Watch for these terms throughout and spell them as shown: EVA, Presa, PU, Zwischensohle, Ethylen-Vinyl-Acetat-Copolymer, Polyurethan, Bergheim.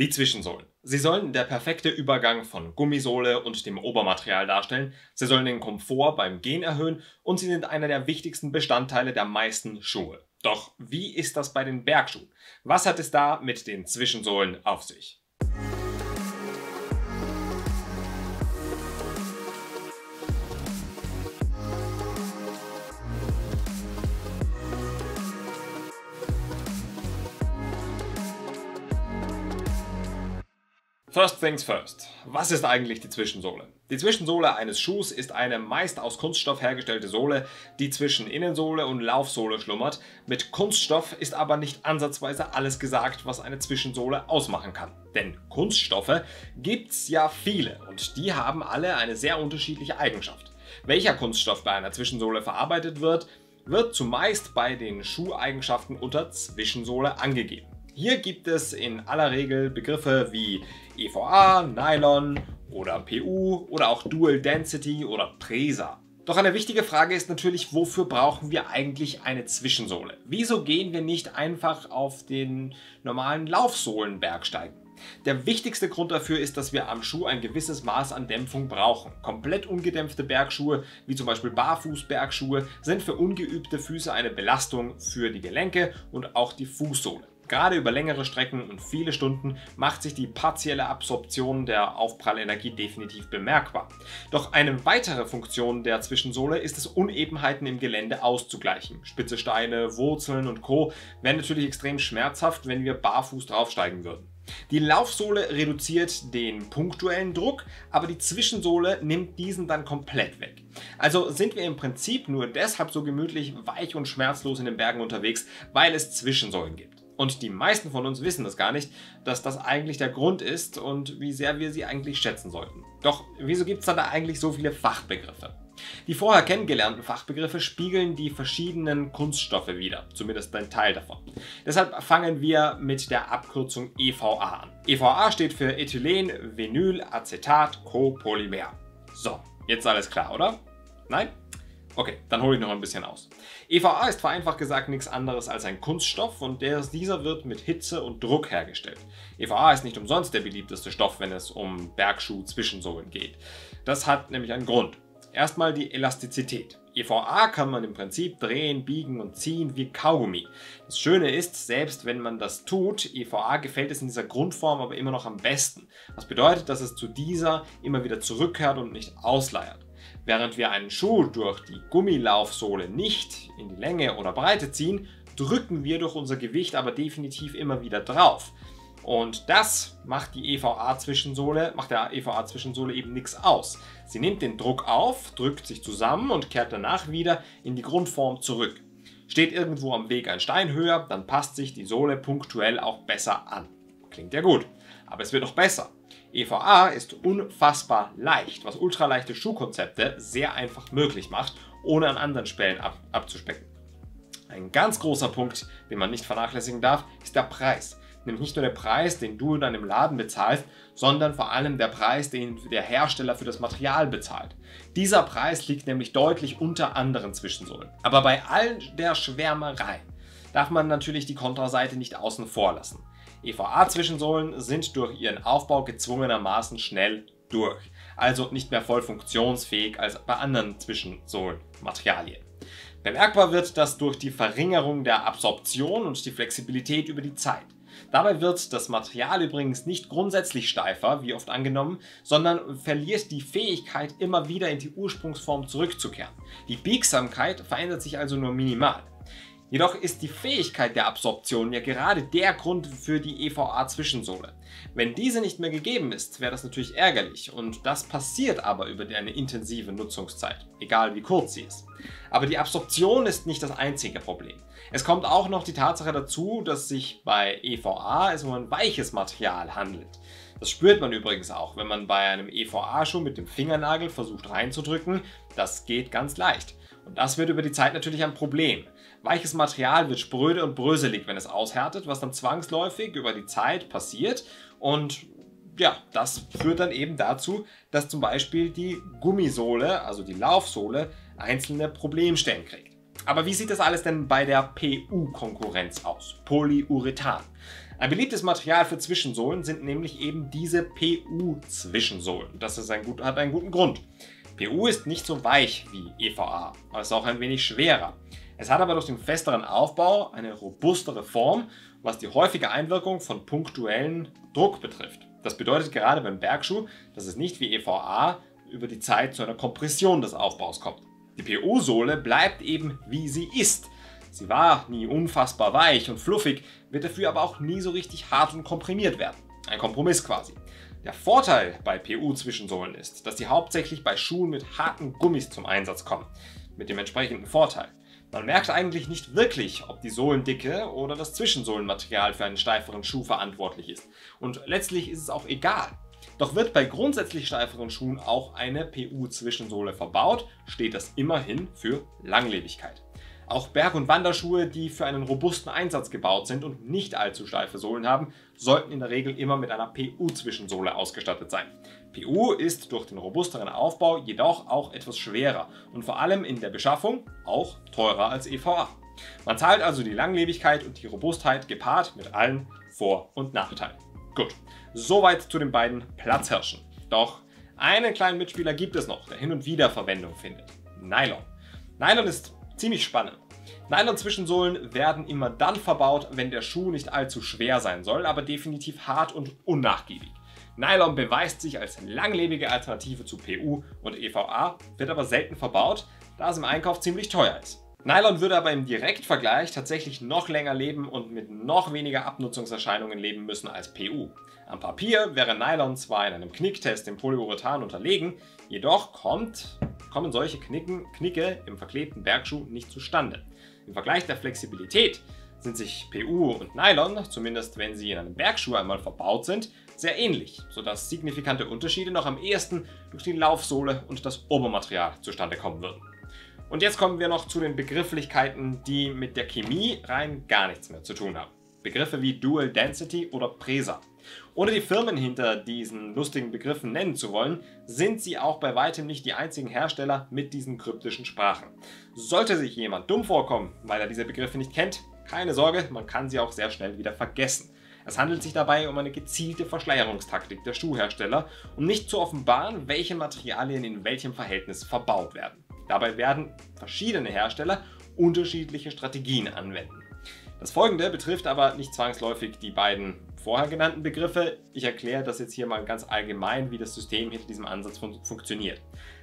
Die Zwischensohlen. Sie sollen der perfekte Übergang von Gummisohle und dem Obermaterial darstellen, sie sollen den Komfort beim Gehen erhöhen und sie sind einer der wichtigsten Bestandteile der meisten Schuhe. Doch wie ist das bei den Bergschuhen? Was hat es da mit den Zwischensohlen auf sich? First things first. Was ist eigentlich die Zwischensohle? Die Zwischensohle eines Schuhs ist eine meist aus Kunststoff hergestellte Sohle, die zwischen Innensohle und Laufsohle schlummert. Mit Kunststoff ist aber nicht ansatzweise alles gesagt, was eine Zwischensohle ausmachen kann. Denn Kunststoffe gibt's ja viele und die haben alle eine sehr unterschiedliche Eigenschaft. Welcher Kunststoff bei einer Zwischensohle verarbeitet wird, zumeist bei den Schuheigenschaften unter Zwischensohle angegeben. Hier gibt es in aller Regel Begriffe wie EVA, Nylon oder PU oder auch Dual Density oder Presa. Doch eine wichtige Frage ist natürlich, wofür brauchen wir eigentlich eine Zwischensohle? Wieso gehen wir nicht einfach auf den normalen Laufsohlenberg steigen? Der wichtigste Grund dafür ist, dass wir am Schuh ein gewisses Maß an Dämpfung brauchen. Komplett ungedämpfte Bergschuhe, wie zum Beispiel Barfußbergschuhe, sind für ungeübte Füße eine Belastung für die Gelenke und auch die Fußsohle. Gerade über längere Strecken und viele Stunden macht sich die partielle Absorption der Aufprallenergie definitiv bemerkbar. Doch eine weitere Funktion der Zwischensohle ist es, Unebenheiten im Gelände auszugleichen. Spitze Steine, Wurzeln und Co. wären natürlich extrem schmerzhaft, wenn wir barfuß draufsteigen würden. Die Laufsohle reduziert den punktuellen Druck, aber die Zwischensohle nimmt diesen dann komplett weg. Also sind wir im Prinzip nur deshalb so gemütlich, weich und schmerzlos in den Bergen unterwegs, weil es Zwischensohlen gibt. Und die meisten von uns wissen das gar nicht, dass das eigentlich der Grund ist und wie sehr wir sie eigentlich schätzen sollten. Doch wieso gibt es da eigentlich so viele Fachbegriffe? Die vorher kennengelernten Fachbegriffe spiegeln die verschiedenen Kunststoffe wider, zumindest ein Teil davon. Deshalb fangen wir mit der Abkürzung EVA an. EVA steht für Ethylen-Vinyl-Acetat-Copolymer. So, jetzt alles klar, oder? Nein? Okay, dann hole ich noch ein bisschen aus. EVA ist vereinfacht gesagt nichts anderes als ein Kunststoff und dieser wird mit Hitze und Druck hergestellt. EVA ist nicht umsonst der beliebteste Stoff, wenn es um Bergschuh-Zwischensohlen geht. Das hat nämlich einen Grund. Erstmal die Elastizität. EVA kann man im Prinzip drehen, biegen und ziehen wie Kaugummi. Das Schöne ist, selbst wenn man das tut, EVA gefällt es in dieser Grundform aber immer noch am besten. Was bedeutet, dass es zu dieser immer wieder zurückkehrt und nicht ausleiert. Während wir einen Schuh durch die Gummilaufsohle nicht in die Länge oder Breite ziehen, drücken wir durch unser Gewicht aber definitiv immer wieder drauf. Und das macht die EVA-Zwischensohle eben nichts aus. Sie nimmt den Druck auf, drückt sich zusammen und kehrt danach wieder in die Grundform zurück. Steht irgendwo am Weg ein Stein höher, dann passt sich die Sohle punktuell auch besser an. Klingt ja gut, aber es wird noch besser. EVA ist unfassbar leicht, was ultraleichte Schuhkonzepte sehr einfach möglich macht, ohne an anderen Stellen abzuspecken. Ein ganz großer Punkt, den man nicht vernachlässigen darf, ist der Preis. Nämlich nicht nur der Preis, den du dann im Laden bezahlst, sondern vor allem der Preis, den der Hersteller für das Material bezahlt. Dieser Preis liegt nämlich deutlich unter anderen Zwischensohlen. Aber bei all der Schwärmerei darf man natürlich die Kontraseite nicht außen vor lassen. EVA-Zwischensohlen sind durch ihren Aufbau gezwungenermaßen schnell durch, also nicht mehr voll funktionsfähig als bei anderen Zwischensohlenmaterialien. Bemerkbar wird das durch die Verringerung der Absorption und die Flexibilität über die Zeit. Dabei wird das Material übrigens nicht grundsätzlich steifer, wie oft angenommen, sondern verliert die Fähigkeit, immer wieder in die Ursprungsform zurückzukehren. Die Biegsamkeit verändert sich also nur minimal. Jedoch ist die Fähigkeit der Absorption ja gerade der Grund für die EVA-Zwischensohle. Wenn diese nicht mehr gegeben ist, wäre das natürlich ärgerlich und das passiert aber über eine intensive Nutzungszeit, egal wie kurz sie ist. Aber die Absorption ist nicht das einzige Problem. Es kommt auch noch die Tatsache dazu, dass sich bei EVA es um ein weiches Material handelt. Das spürt man übrigens auch, wenn man bei einem EVA-Schuh mit dem Fingernagel versucht reinzudrücken, das geht ganz leicht. Und das wird über die Zeit natürlich ein Problem. Weiches Material wird spröde und bröselig, wenn es aushärtet, was dann zwangsläufig über die Zeit passiert. Und ja, das führt dann eben dazu, dass zum Beispiel die Gummisohle, also die Laufsohle, einzelne Problemstellen kriegt. Aber wie sieht das alles denn bei der PU-Konkurrenz aus? Polyurethan. Ein beliebtes Material für Zwischensohlen sind nämlich eben diese PU-Zwischensohlen. Hat einen guten Grund. PU ist nicht so weich wie EVA, aber ist auch ein wenig schwerer. Es hat aber durch den festeren Aufbau eine robustere Form, was die häufige Einwirkung von punktuellen Druck betrifft. Das bedeutet gerade beim Bergschuh, dass es nicht wie EVA über die Zeit zu einer Kompression des Aufbaus kommt. Die PU-Sohle bleibt eben wie sie ist. Sie war nie unfassbar weich und fluffig, wird dafür aber auch nie so richtig hart und komprimiert werden. Ein Kompromiss quasi. Der Vorteil bei PU-Zwischensohlen ist, dass sie hauptsächlich bei Schuhen mit harten Gummis zum Einsatz kommen. Mit dem entsprechenden Vorteil. Man merkt eigentlich nicht wirklich, ob die Sohlendicke oder das Zwischensohlenmaterial für einen steiferen Schuh verantwortlich ist. Und letztlich ist es auch egal. Doch wird bei grundsätzlich steiferen Schuhen auch eine PU-Zwischensohle verbaut, steht das immerhin für Langlebigkeit. Auch Berg- und Wanderschuhe, die für einen robusten Einsatz gebaut sind und nicht allzu steife Sohlen haben, sollten in der Regel immer mit einer PU-Zwischensohle ausgestattet sein. PU ist durch den robusteren Aufbau jedoch auch etwas schwerer und vor allem in der Beschaffung auch teurer als EVA. Man zahlt also die Langlebigkeit und die Robustheit gepaart mit allen Vor- und Nachteilen. Gut, soweit zu den beiden Platzhirschen. Doch einen kleinen Mitspieler gibt es noch, der hin und wieder Verwendung findet. Nylon. Nylon ist ziemlich spannend. Nylon-Zwischensohlen werden immer dann verbaut, wenn der Schuh nicht allzu schwer sein soll, aber definitiv hart und unnachgiebig. Nylon beweist sich als langlebige Alternative zu PU und EVA, wird aber selten verbaut, da es im Einkauf ziemlich teuer ist. Nylon würde aber im Direktvergleich tatsächlich noch länger leben und mit noch weniger Abnutzungserscheinungen leben müssen als PU. Am Papier wäre Nylon zwar in einem Knicktest dem Polyurethan unterlegen, jedoch kommen solche Knicke im verklebten Bergschuh nicht zustande. Im Vergleich der Flexibilität sind sich PU und Nylon, zumindest wenn sie in einem Bergschuh einmal verbaut sind, sehr ähnlich, sodass signifikante Unterschiede noch am ehesten durch die Laufsohle und das Obermaterial zustande kommen würden. Und jetzt kommen wir noch zu den Begrifflichkeiten, die mit der Chemie rein gar nichts mehr zu tun haben. Begriffe wie Dual Density oder Presa. Ohne die Firmen hinter diesen lustigen Begriffen nennen zu wollen, sind sie auch bei weitem nicht die einzigen Hersteller mit diesen kryptischen Sprachen. Sollte sich jemand dumm vorkommen, weil er diese Begriffe nicht kennt, keine Sorge, man kann sie auch sehr schnell wieder vergessen. Es handelt sich dabei um eine gezielte Verschleierungstaktik der Schuhhersteller, um nicht zu offenbaren, welche Materialien in welchem Verhältnis verbaut werden. Dabei werden verschiedene Hersteller unterschiedliche Strategien anwenden. Das Folgende betrifft aber nicht zwangsläufig die beiden vorher genannten Begriffe. Ich erkläre das jetzt hier mal ganz allgemein, wie das System hinter diesem Ansatz funktioniert.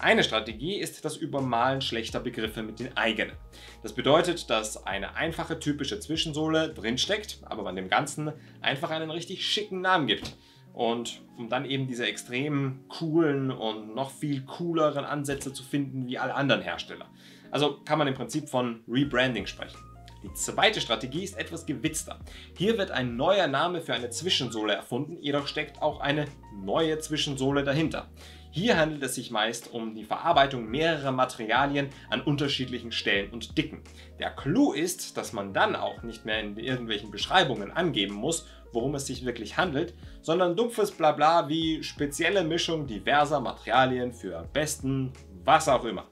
Eine Strategie ist das Übermalen schlechter Begriffe mit den eigenen. Das bedeutet, dass eine einfache typische Zwischensohle drinsteckt, aber man dem Ganzen einfach einen richtig schicken Namen gibt. Und um dann eben diese extrem coolen und noch viel cooleren Ansätze zu finden wie alle anderen Hersteller. Also kann man im Prinzip von Rebranding sprechen. Die zweite Strategie ist etwas gewitzter. Hier wird ein neuer Name für eine Zwischensohle erfunden, jedoch steckt auch eine neue Zwischensohle dahinter. Hier handelt es sich meist um die Verarbeitung mehrerer Materialien an unterschiedlichen Stellen und Dicken. Der Clou ist, dass man dann auch nicht mehr in irgendwelchen Beschreibungen angeben muss, worum es sich wirklich handelt, sondern dumpfes Blabla wie spezielle Mischung diverser Materialien für besten, was auch immer.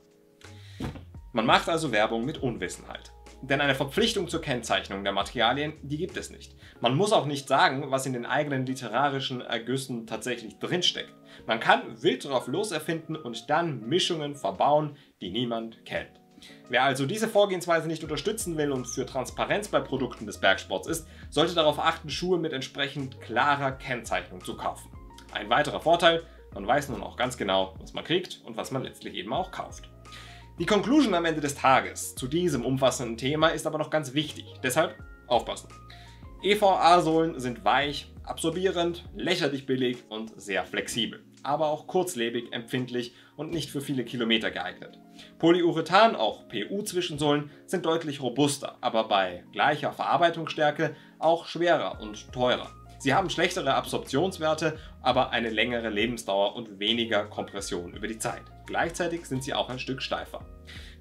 Man macht also Werbung mit Unwissenheit. Denn eine Verpflichtung zur Kennzeichnung der Materialien, die gibt es nicht. Man muss auch nicht sagen, was in den eigenen literarischen Ergüssen tatsächlich drinsteckt. Man kann wild drauf loserfinden und dann Mischungen verbauen, die niemand kennt. Wer also diese Vorgehensweise nicht unterstützen will und für Transparenz bei Produkten des Bergsports ist, sollte darauf achten, Schuhe mit entsprechend klarer Kennzeichnung zu kaufen. Ein weiterer Vorteil, man weiß nun auch ganz genau, was man kriegt und was man letztlich eben auch kauft. Die Conclusion am Ende des Tages zu diesem umfassenden Thema ist aber noch ganz wichtig, deshalb aufpassen. EVA-Sohlen sind weich, absorbierend, lächerlich billig und sehr flexibel, aber auch kurzlebig, empfindlich und nicht für viele Kilometer geeignet. Polyurethan, auch PU-Zwischensohlen, sind deutlich robuster, aber bei gleicher Verarbeitungsstärke auch schwerer und teurer. Sie haben schlechtere Absorptionswerte, aber eine längere Lebensdauer und weniger Kompression über die Zeit. Gleichzeitig sind sie auch ein Stück steifer.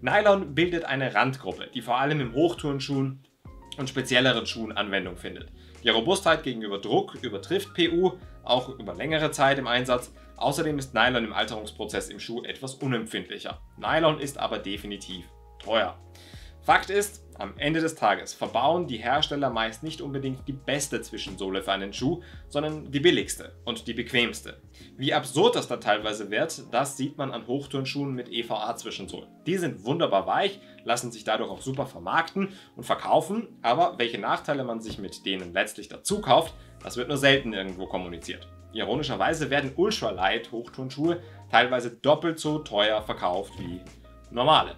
Nylon bildet eine Randgruppe, die vor allem im Hochturnschuhen und spezielleren Schuhen Anwendung findet. Die Robustheit gegenüber Druck übertrifft PU, auch über längere Zeit im Einsatz. Außerdem ist Nylon im Alterungsprozess im Schuh etwas unempfindlicher. Nylon ist aber definitiv teuer. Fakt ist, Am Ende des Tages verbauen die Hersteller meist nicht unbedingt die beste Zwischensohle für einen Schuh, sondern die billigste und die bequemste. Wie absurd das da teilweise wird, das sieht man an Hochturnschuhen mit EVA-Zwischensohlen. Die sind wunderbar weich, lassen sich dadurch auch super vermarkten und verkaufen, aber welche Nachteile man sich mit denen letztlich dazu kauft, das wird nur selten irgendwo kommuniziert. Ironischerweise werden Ultralight-Hochturnschuhe teilweise doppelt so teuer verkauft wie normale.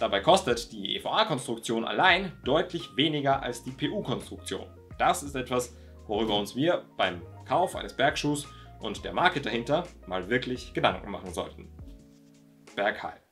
Dabei kostet die EVA-Konstruktion allein deutlich weniger als die PU-Konstruktion. Das ist etwas, worüber uns wir beim Kauf eines Bergschuhs und der Marke dahinter mal wirklich Gedanken machen sollten. Bergheim.